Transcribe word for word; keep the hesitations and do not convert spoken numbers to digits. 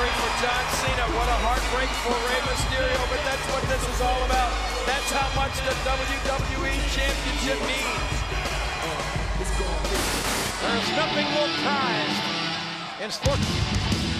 heartbreak for John Cena. What a heartbreak for Rey Mysterio. But that's what this is all about. That's how much the W W E Championship means. There's nothing more prized in sports.